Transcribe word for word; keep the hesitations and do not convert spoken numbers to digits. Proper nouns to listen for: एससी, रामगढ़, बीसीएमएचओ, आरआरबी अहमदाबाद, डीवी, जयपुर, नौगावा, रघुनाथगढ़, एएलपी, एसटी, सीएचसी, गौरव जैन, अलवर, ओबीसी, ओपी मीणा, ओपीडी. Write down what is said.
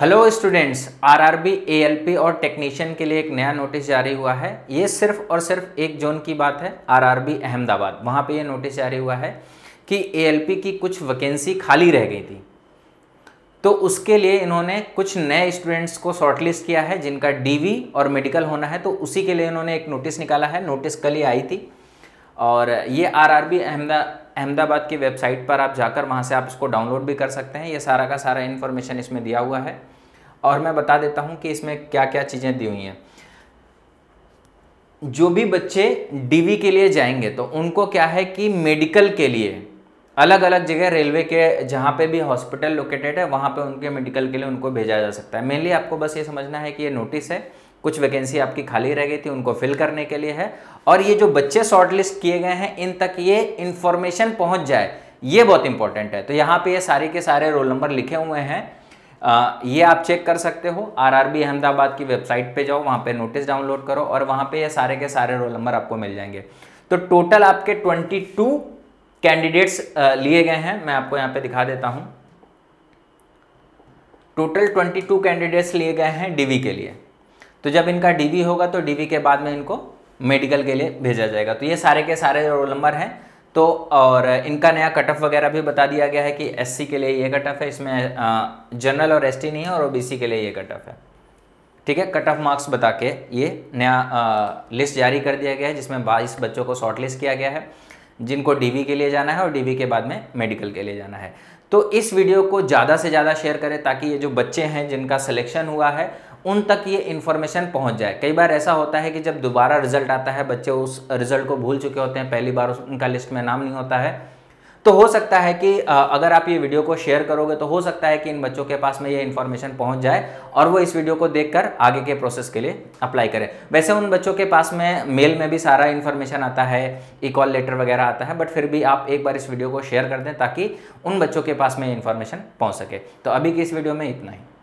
Hello students, RRB, एएलपी और technician के लिए एक नया नोटिस जारी हुआ है। ये सिर्फ और सिर्फ एक जोन की बात है, आरआरबी अहमदाबाद। वहाँ पे ये नोटिस जारी हुआ है कि एएलपी की कुछ वैकेंसी खाली रह गई थी, तो उसके लिए इन्होंने कुछ नए स्टूडेंट्स को शॉर्टलिस्ट किया है जिनका डीवी और मेडिकल होना है। तो उसी के लिए इन्होंने एक नोटिस निकाला है। नोटिस कल ही आई थी और ये आरआरबी अहमदा अहमदाबाद की वेबसाइट पर आप जाकर वहाँ से आप इसको डाउनलोड भी कर सकते हैं। ये सारा का सारा इन्फॉर्मेशन इसमें दिया हुआ है और मैं बता देता हूँ कि इसमें क्या क्या चीज़ें दी हुई हैं। जो भी बच्चे डीवी के लिए जाएंगे तो उनको क्या है कि मेडिकल के लिए अलग अलग जगह रेलवे के जहाँ पे भी हॉस्पिटल लोकेटेड है वहाँ पे उनके मेडिकल के लिए उनको भेजा जा सकता है। मेनली आपको बस ये समझना है कि ये नोटिस है, कुछ वैकेंसी आपकी खाली रह गई थी, उनको फिल करने के लिए है। और ये जो बच्चे शॉर्टलिस्ट किए गए हैं इन तक ये इन्फॉर्मेशन पहुंच जाए, ये बहुत इंपॉर्टेंट है। तो यहाँ पे ये सारे के सारे रोल नंबर लिखे हुए हैं, आ, ये आप चेक कर सकते हो। आरआरबी अहमदाबाद की वेबसाइट पे जाओ, वहाँ पे नोटिस डाउनलोड करो और वहाँ पे ये सारे के सारे रोल नंबर आपको मिल जाएंगे। तो टोटल आपके ट्वेंटी टू कैंडिडेट्स लिए गए हैं। मैं आपको यहाँ पे दिखा देता हूँ, टोटल ट्वेंटी टू कैंडिडेट्स लिए गए हैं डीवी के लिए। तो जब इनका डीवी होगा तो डीवी के बाद में इनको मेडिकल के लिए भेजा जाएगा। तो ये सारे के सारे रोल नंबर हैं। तो और इनका नया कट ऑफ वगैरह भी बता दिया गया है कि एससी के लिए ये कट ऑफ है, इसमें जनरल और एसटी नहीं है, और ओबीसी के लिए ये कट ऑफ है। ठीक है, कट ऑफ मार्क्स बता के ये नया आ, लिस्ट जारी कर दिया गया है जिसमें बाईस बच्चों को शॉर्टलिस्ट किया गया है जिनको डीवी के लिए जाना है और डीवी के बाद में मेडिकल के लिए जाना है। तो इस वीडियो को ज़्यादा से ज़्यादा शेयर करें ताकि ये जो बच्चे हैं जिनका सिलेक्शन हुआ है उन तक ये इन्फॉर्मेशन पहुंच जाए। कई बार ऐसा होता है कि जब दोबारा रिजल्ट आता है बच्चे उस रिजल्ट को भूल चुके होते हैं, पहली बार उनका लिस्ट में नाम नहीं होता है। तो हो सकता है कि अगर आप ये वीडियो को शेयर करोगे तो हो सकता है कि इन बच्चों के पास में ये इन्फॉर्मेशन पहुंच जाए और वो इस वीडियो को देखकर आगे के प्रोसेस के लिए अप्लाई करें। वैसे उन बच्चों के पास में मेल में भी सारा इन्फॉर्मेशन आता है, ई कॉल लेटर वगैरह आता है, बट फिर भी आप एक बार इस वीडियो को शेयर कर दें ताकि उन बच्चों के पास में ये इन्फॉर्मेशन पहुँच सके। तो अभी की इस वीडियो में इतना ही।